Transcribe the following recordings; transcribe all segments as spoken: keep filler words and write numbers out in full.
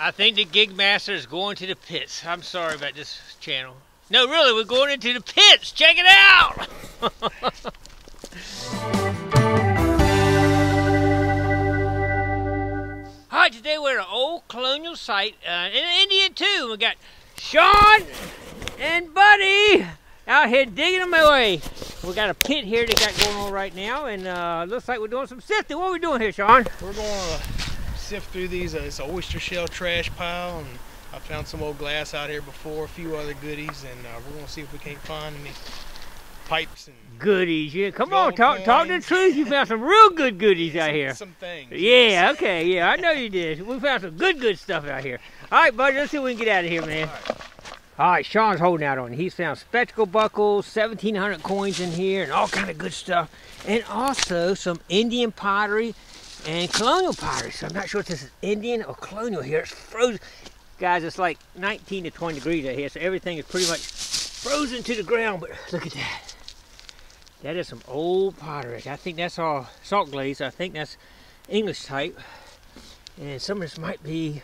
I think the Gigmaster is going to the pits. I'm sorry about this channel. No, really, we're going into the pits. Check it out. All right, today we're at an old colonial site uh, in India too. We got Sean and Buddy out here digging them away. We got a pit here that got going on right now, and uh, looks like we're doing some sifting. What are we doing here, Sean? We're going to sift through these. Uh, it's an oyster shell trash pile, and I found some old glass out here before, a few other goodies, and uh, we're going to see if we can't find any pipes and goodies. Yeah, come on, talk, talk the truth. You found some real good goodies out some, here. Some things. Yeah, okay, yeah, I know you did. We found some good, good stuff out here. All right, buddy, let's see if we can get out of here, man. All right. All right, Sean's holding out on it. He found spectacle buckles, seventeen hundred coins in here, and all kind of good stuff. And also some Indian pottery and colonial pottery. So I'm not sure if this is Indian or colonial here. It's frozen. Guys, it's like nineteen to twenty degrees out here, so everything is pretty much frozen to the ground. But look at that. That is some old pottery. I think that's all salt glaze. I think that's English type. And some of this might be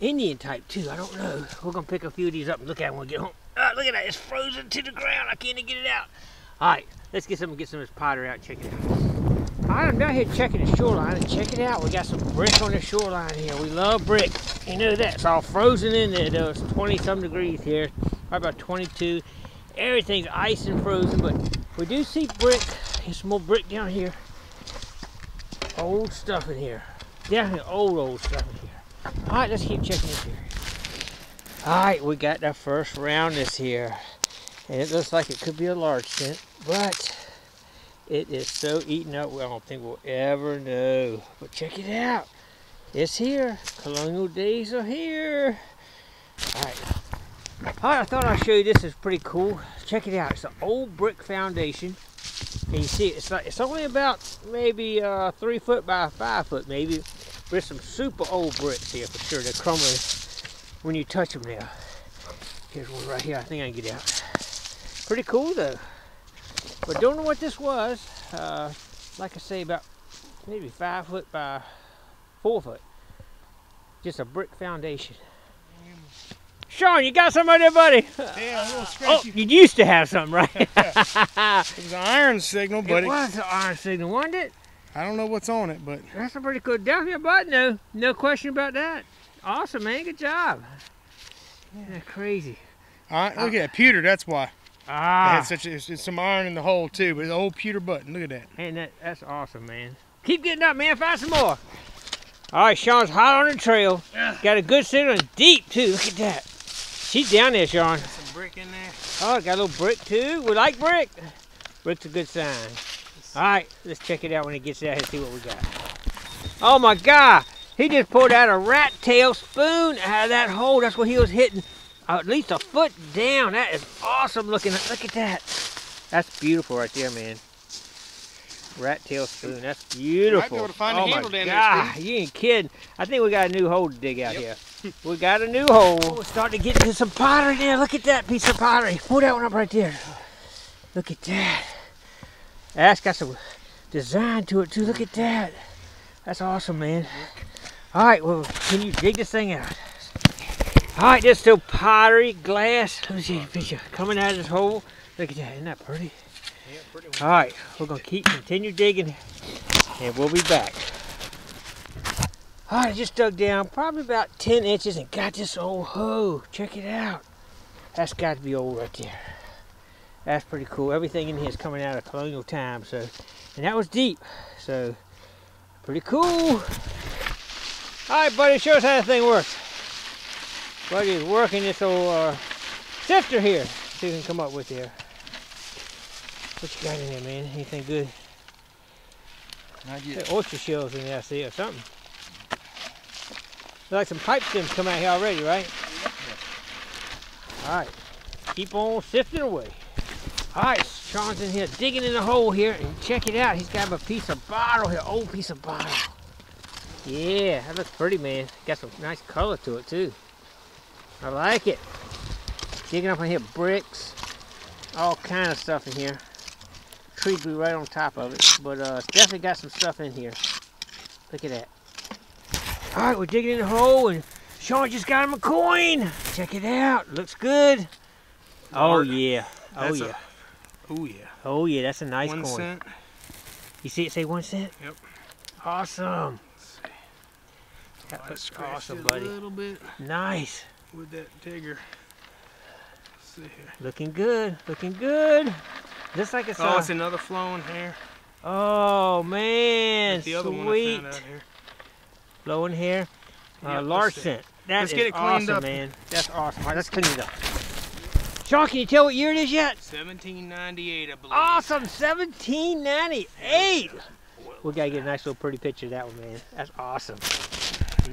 Indian type too, I don't know. We're gonna pick a few of these up and look at them when we get home. Oh, look at that, it's frozen to the ground. I can't even get it out. All right, let's get some and get some of this pottery out and check it out. All right, I'm down here checking the shoreline and check it out. We got some brick on the shoreline here. We love brick. You know that, it's all frozen in there though. It's twenty some degrees here, probably about twenty-two. Everything's ice and frozen, but we do see brick. There's some more brick down here. Old stuff in here. Down here, old, old stuff in here. All right, let's keep checking this here. All right, we got the first round this here. And it looks like it could be a large cent, but it is so eaten up, I don't think we'll ever know. But check it out. It's here. Colonial days are here. All right. All right, I thought I'd show you this. It's pretty cool. Check it out. It's an old brick foundation. And you see, it's like, it's only about maybe uh, three foot by five foot, maybe. There's some super old bricks here for sure. They're crumbling when you touch them now. Here's one right here. I think I can get out. Pretty cool though. But don't know what this was. Uh, like I say, about maybe five foot by four foot. Just a brick foundation. Sean, you got something there, buddy? Yeah, a little scratchy. Oh, you used to have something, right? It was an iron signal, but it was an iron signal, wasn't it? I don't know what's on it, but that's a pretty cool down here, button though. No question about that. Awesome, man. Good job. Yeah, crazy. All right, look uh, at that pewter. That's why. Ah, had such a, it's, it's some iron in the hole too, but it's an old pewter button. Look at that. And that, that's awesome, man. Keep getting up, man. Find some more. All right, Sean's hot on the trail. Ugh. Got a good signal and deep too. Look at that. She's down there, Sean. Got some brick in there. Oh, got a little brick too. We like brick. Brick's a good sign. Alright, let's check it out when it gets out here and see what we got. Oh my God! He just pulled out a rat tail spoon out of that hole. That's what he was hitting. Uh, at least a foot down. That is awesome looking. Look at that. That's beautiful right there, man. Rat tail spoon. That's beautiful. Might be able to find oh a handle down God, there, you ain't kidding. I think we got a new hole to dig out yep. here. We got a new hole. Oh, we're starting to get into some pottery there. Look at that piece of pottery. Pull that one up right there. Look at that. That's got some design to it too. Look at that. That's awesome, man. All right, well, can you dig this thing out? All right, there's still pottery, glass. Let me see a picture coming out of this hole. Look at that. Isn't that pretty? Yeah, pretty. All right, we're gonna keep continue digging, and we'll be back. All right, I just dug down probably about ten inches and got this old hoe. Check it out. That's got to be old right there. That's pretty cool. Everything in here is coming out of colonial time, so, and that was deep, so pretty cool. Alright, buddy, show us how this thing works. Buddy is working this old uh, sifter here. See what we can come up with here. What you got in here, man? Anything good? Not yet. There's oyster shells in there, I see, or something. Looks like some pipe stems come out here already, right? Alright, keep on sifting away. Alright, Sean's in here digging in the hole here, and check it out. He's got a piece of bottle here, old piece of bottle. Yeah, that looks pretty, man. Got some nice color to it too. I like it. Digging up in here, bricks, all kind of stuff in here. Tree grew right on top of it, but uh, definitely got some stuff in here. Look at that. Alright, we're digging in the hole, and Sean just got him a coin. Check it out. Looks good. Oh yeah. Oh yeah. Oh yeah. Oh yeah. That's a nice coin. One cent. You see it say one cent? Yep. Awesome. Let's see. That looks awesome, buddy. A little bit. Nice. With that digger. Let's see here. Looking good. Looking good. Just like I saw. Oh, it's another flowing hair. Oh man, the other sweet. One I found out here. Blowing hair. Uh, yeah, large scent. Let's get it cleaned awesome, up, man. That's awesome. All right, let's clean it up. Sean, can you tell what year it is yet? seventeen ninety-eight, I believe. Awesome, seventeen ninety-eight. We gotta get a nice little pretty picture of that one, man. That's awesome.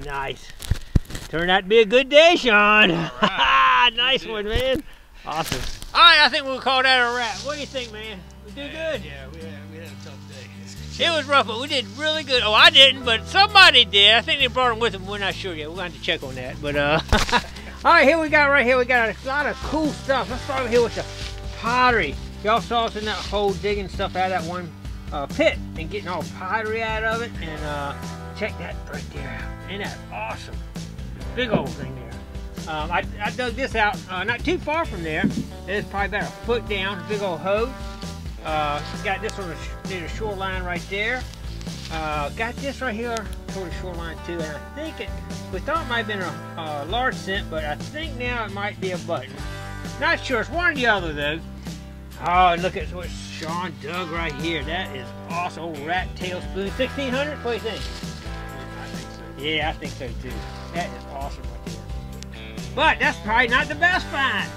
Nice. Turned out to be a good day, Sean. All right. Nice one, man. Awesome. All right, I think we'll call that a wrap. What do you think, man? We did good. Yeah, we had, we had a tough day. It was rough, but we did really good. Oh, I didn't, but somebody did. I think they brought them with them. We're not sure yet. We're going to have to check on that. But, uh, all right, here we got right here. We got a lot of cool stuff. Let's start over here with the pottery. Y'all saw us in that hole digging stuff out of that one uh, pit and getting all pottery out of it. And uh, check that right there out. Ain't that awesome? Big old thing there. Um, I, I dug this out uh, not too far from there. It's probably about a foot down. Big old hole. Uh, got this on the shoreline right there. Uh, got this right here toward the shoreline too, and I think it, we thought it might have been a, a large scent, but I think now it might be a button. Not sure, it's one or the other though. Oh, and look at what Sean dug right here. That is awesome, old rat tail spoon. sixteen hundred, what do you think? I think so. Yeah, I think so too. That is awesome right there. But that's probably not the best find.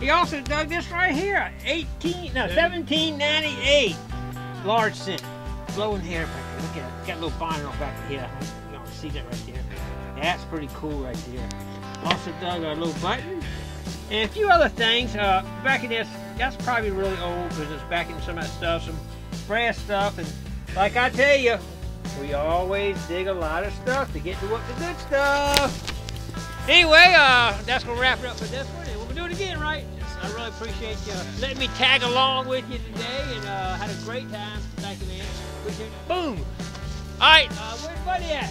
He also dug this right here, seventeen ninety-eight, large scent, blowing hair back there. Look at it, got a little bonnet on back here. You can see that right there. That's pretty cool right there. Also dug a little button and a few other things. Uh, back in this, that's probably really old because it's back in some of that stuff, some brass stuff. And like I tell you, we always dig a lot of stuff to get to what the good stuff. Anyway, uh, that's gonna wrap it up for this one. Do it again, right? Yes, I really appreciate you letting me tag along with you today, and uh, had a great time. Thank you, man. Appreciate it. Boom. All right, uh, where's Buddy at?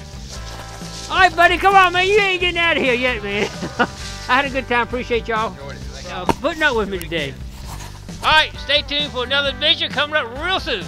All right, Buddy, come on, man. You ain't getting out of here yet, man. I had a good time. Appreciate y'all uh, putting up with me today. All right, stay tuned for another adventure coming up real soon.